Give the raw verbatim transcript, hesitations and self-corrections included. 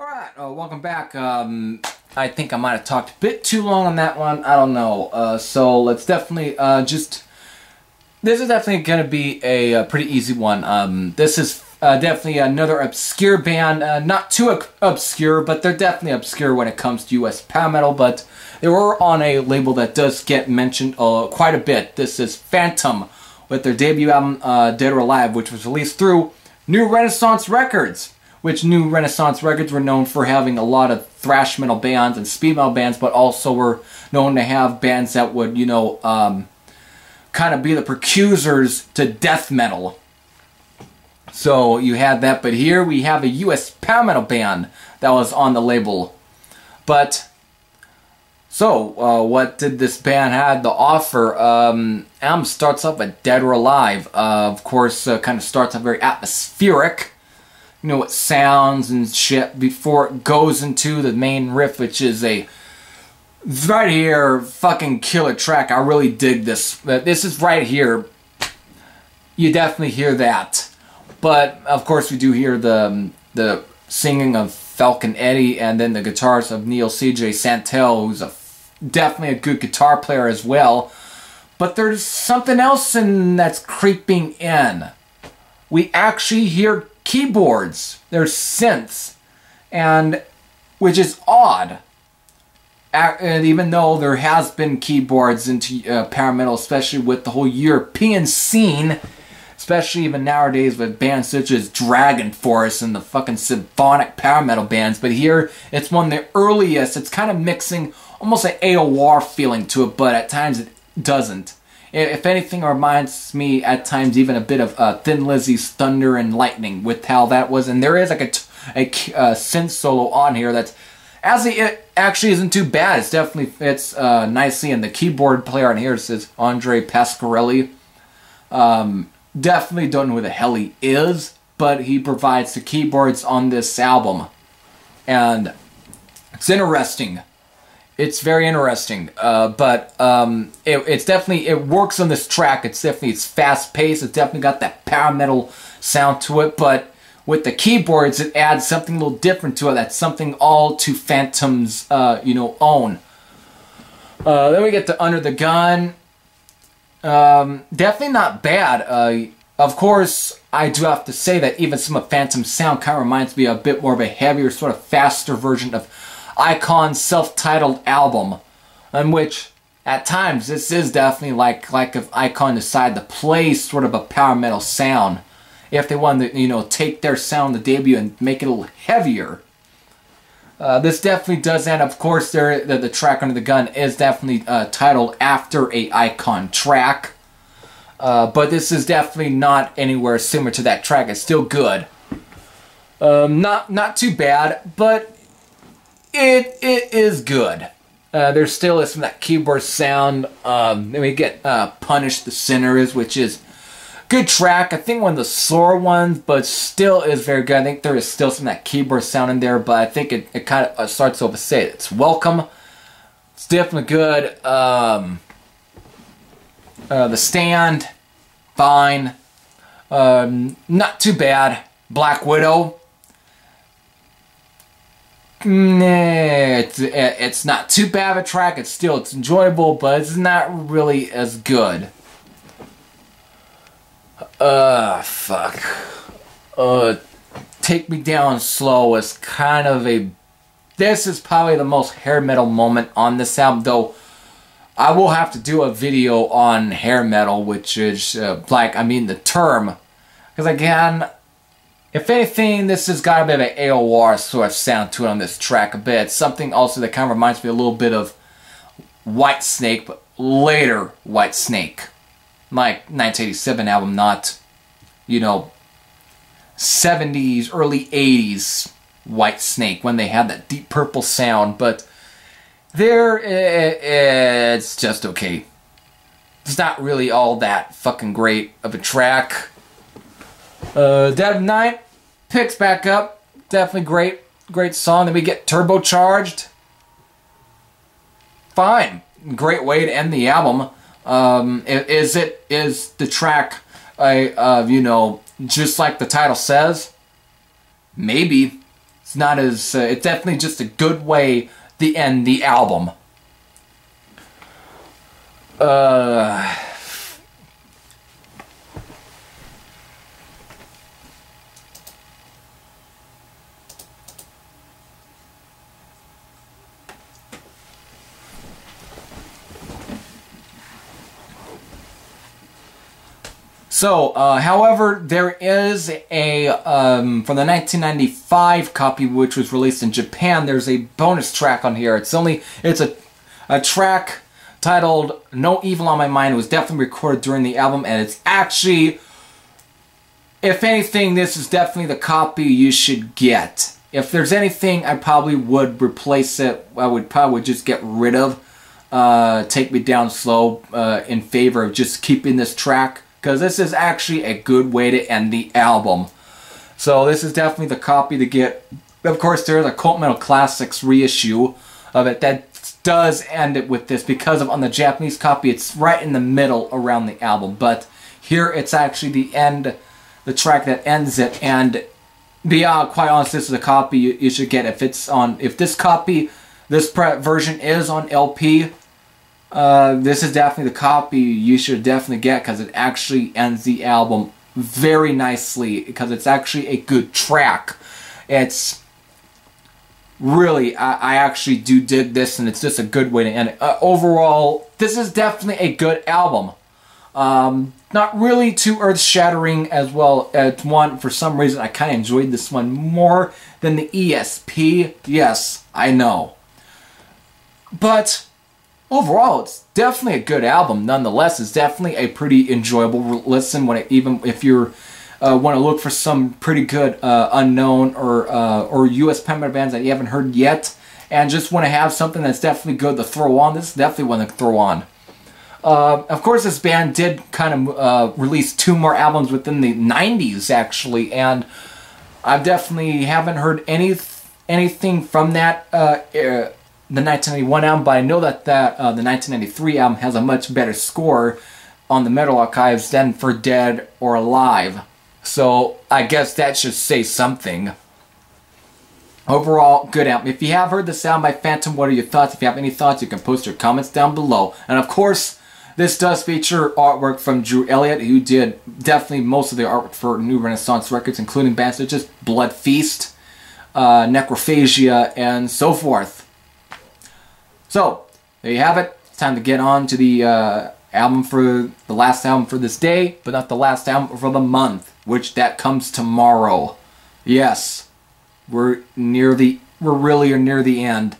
Alright, uh, welcome back. Um, I think I might have talked a bit too long on that one. I don't know. Uh, so let's definitely uh, just... This is definitely going to be a, a pretty easy one. Um, this is uh, definitely another obscure band. Uh, not too ob obscure, but they're definitely obscure when it comes to U S power metal. But they were on a label that does get mentioned uh, quite a bit. This is Phantom with their debut album, uh, Dead or Alive, which was released through New Renaissance Records. Which New Renaissance Records were known for having a lot of thrash metal bands and speed metal bands, but also were known to have bands that would, you know, um, kind of be the precursors to death metal. So you had that, but here we have a U S power metal band that was on the label. But, so, uh, what did this band have to offer? Um, album starts off with Dead or Alive. Uh, of course, uh, kind of starts off very atmospheric. You know, it sounds and shit before it goes into the main riff, which is a right here fucking killer track. I really dig this. This is right here. You definitely hear that, but of course we do hear the the singing of Falcon Eddie and then the guitars of Neil C J Santel, who's a definitely a good guitar player as well. But there's something else in that's creeping in. We actually hear keyboards, there's synths, and which is odd. And even though there has been keyboards into uh, power metal, especially with the whole European scene, especially even nowadays with bands such as Dragon Force and the fucking symphonic power metal bands, but here it's one of the earliest. It's kind of mixing almost an A O R feeling to it, but at times it doesn't. If anything, it reminds me at times even a bit of uh, Thin Lizzy's Thunder and Lightning with how that was. And there is like a, t a uh, synth solo on here that's actually, it actually isn't too bad. It's definitely fits uh, nicely. And the keyboard player on here says Andre Pascarelli. Um, definitely don't know who the hell he is, but he provides the keyboards on this album. And it's interesting. It's very interesting, uh, but um, it, it's definitely, it works on this track. It's definitely, it's fast paced. It's definitely got that power metal sound to it, but with the keyboards, it adds something a little different to it. That's something all to Phantom's, uh, you know, own. Uh, then we get to Under the Gun. Um, definitely not bad. Uh, of course, I do have to say that even some of Phantom's sound kind of reminds me of a bit more of a heavier, sort of faster version of Icon's self-titled album, in which at times this is definitely like like if Icon decided to play sort of a power metal sound, if they wanted to, you know, take their sound, the debut, and make it a little heavier. Uh, this definitely does that. Of course, there the, the track Under the Gun is definitely uh, titled after a Icon track, uh, but this is definitely not anywhere similar to that track. It's still good, um, not not too bad, but. It, it is good. Uh, there's still some of that keyboard sound. Um, then we get uh, Punish the Sinners, which is good track. I think one of the slower ones, but still is very good. I think there is still some of that keyboard sound in there, but I think it, it kind of starts over say it. It's welcome. It's definitely good. Um, uh, The Stand, fine. Um, not too bad. Black Widow. Nah, it's, it's not too bad of a track. It's still it's enjoyable, but it's not really as good. Uh, fuck. Uh, Take Me Down Slow is kind of a... This is probably the most hair metal moment on this album, though I will have to do a video on hair metal, which is, uh, like, I mean the term. Because again... If anything, this has got a bit of an A O R sort of sound to it on this track a bit. Something also that kind of reminds me a little bit of Whitesnake, but later Whitesnake. My nineteen eighty-seven album, not, you know, seventies, early eighties Whitesnake, when they had that deep purple sound. But there, it's just okay. It's not really all that fucking great of a track. Uh, Dead of Night picks back up. Definitely great, great song. Then we get Turbocharged. Fine, great way to end the album. Um, is it is the track? I uh, you know, just like the title says. Maybe It's not as, uh, it's definitely just a good way to end the album. Uh... So, uh, however, there is a, um, from the nineteen ninety-five copy, which was released in Japan, there's a bonus track on here. It's only, it's a, a track titled No Evil On My Mind. It was definitely recorded during the album, and it's actually, if anything, this is definitely the copy you should get. If there's anything, I probably would replace it. I would probably just get rid of uh, Take Me Down Slow uh, in favor of just keeping this track. Because this is actually a good way to end the album. So this is definitely the copy to get. Of course, there's a Cult Metal Classics reissue of it that does end it with this, because of on the Japanese copy it's right in the middle around the album. But here it's actually the end, the track that ends it. And be uh, quite honest, this is a copy you, you should get if it's on. If this copy, this version is on L P. Uh, this is definitely the copy you should definitely get, because it actually ends the album very nicely, because it's actually a good track. It's really, I, I actually do dig this, and it's just a good way to end it. Uh, overall, this is definitely a good album. Um, not really too earth-shattering as well as one. For some reason, I kind of enjoyed this one more than the E S P. Yes, I know. But overall, it's definitely a good album. Nonetheless, it's definitely a pretty enjoyable listen. When it, even if you uh, want to look for some pretty good uh, unknown or uh, or U S pen metal bands that you haven't heard yet, and just want to have something that's definitely good to throw on, this is definitely one to throw on. Uh, of course, this band did kind of uh, release two more albums within the nineties, actually, and I definitely haven't heard any anything from that. Uh, uh, The nineteen ninety-one album, but I know that, that uh, the nineteen ninety-three album has a much better score on the Metal Archives than for Dead or Alive. So I guess that should say something. Overall, good album. If you have heard the sound by Phantom, what are your thoughts? If you have any thoughts, you can post your comments down below. And of course, this does feature artwork from Drew Elliott, who did definitely most of the artwork for New Renaissance Records, including bands such as Blood Feast, uh, Necrophagia, and so forth. So, there you have it. It's time to get on to the uh, album for the last album for this day, but not the last album for the month, which that comes tomorrow. Yes, we're near the, we're really near the end.